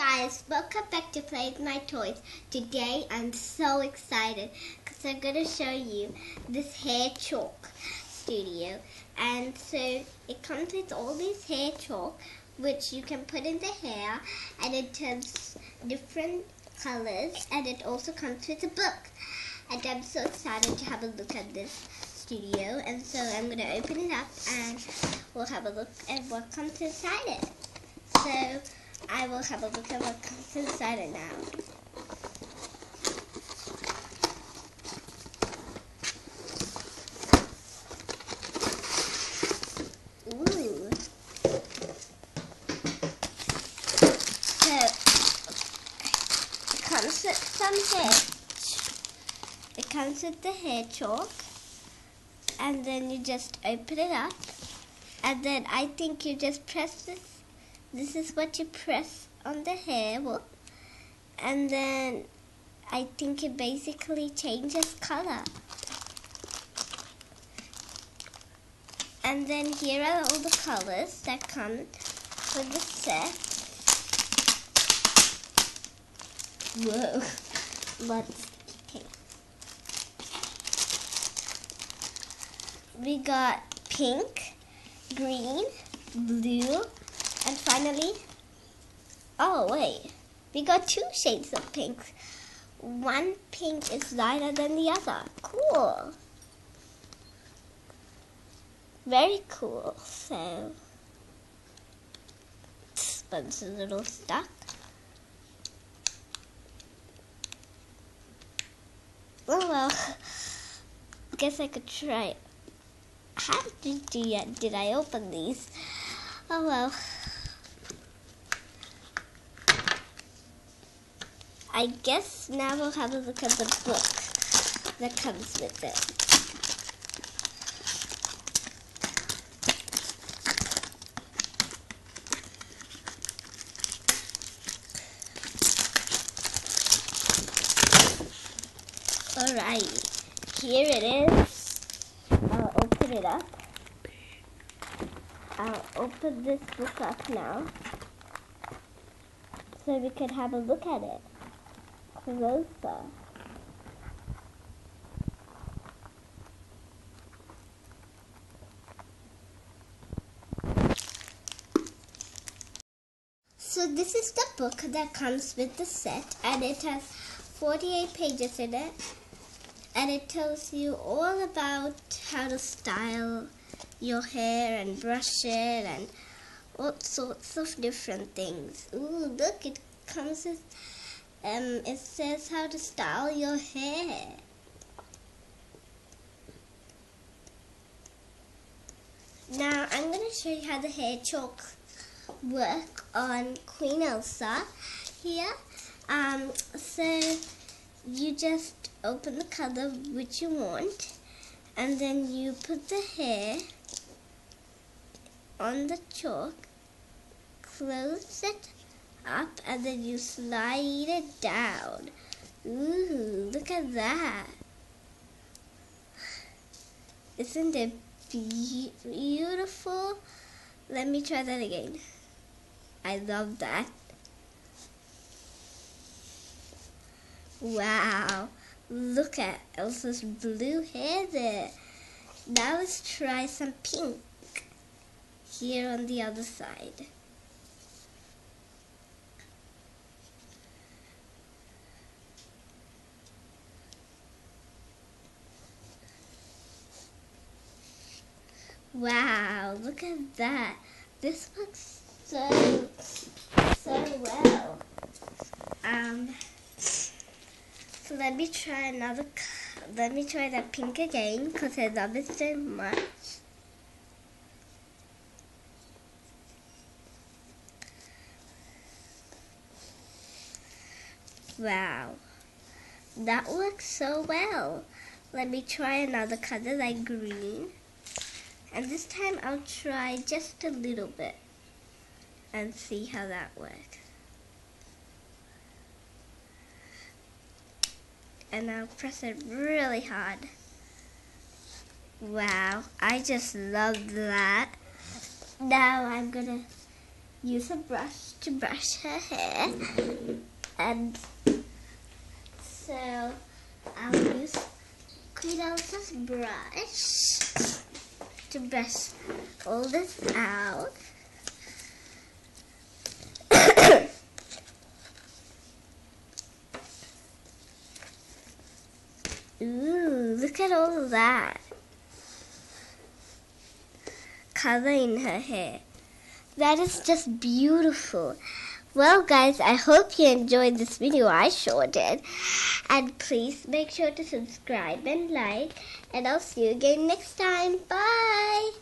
Guys, welcome back to Play with My Toys. Today I'm so excited because I'm going to show you this hair chalk studio. And so it comes with all this hair chalk which you can put in the hair, and it turns different colors, and it also comes with a book. And I'm so excited to have a look at this studio, and so I'm going to open it up and we'll have a look at what comes inside it. So I will have a look at what comes inside it now. Ooh. So, it comes with some hair. It comes with the hair chalk. And then you just open it up. And then I think you just press this. This is what you press on the hair, and then I think it basically changes color. And then here are all the colors that come with the set. Whoa, lots of pink. We got pink, green, blue. And finally, oh wait, we got two shades of pink. One pink is lighter than the other. Cool. Very cool. So, sponge is a little stuck. Oh well, I guess I could try. How did I open these? Oh well. I guess now we'll have a look at the book that comes with it. Alright, here it is. I'll open it up. I'll open this book up now so we can have a look at it closer. So this is the book that comes with the set, and it has 48 pages in it, and it tells you all about how to style your hair and brush it and all sorts of different things. Ooh, look, it comes with, it says how to style your hair. Now I'm going to show you how the hair chalk work on Queen Elsa here. So you just open the color which you want, and then you put the hair on the chalk, close it up, and then you slide it down. Ooh, look at that. Isn't it beautiful? Let me try that again. I love that. Wow, look at Elsa's blue hair there. Now let's try some pink. Here on the other side. Wow, look at that. This looks so well. So let me try that pink again, because I love it so much. Wow, that works so well. Let me try another color like green. And this time I'll try just a little bit and see how that works. And I'll press it really hard. Wow, I just love that. Now I'm gonna use a brush to brush her hair. And so I'll use Queen Elsa's brush to brush all this out. Ooh, look at all of that color in her hair. That is just beautiful. Well guys, I hope you enjoyed this video. I sure did. And please make sure to subscribe and like. And I'll see you again next time. Bye!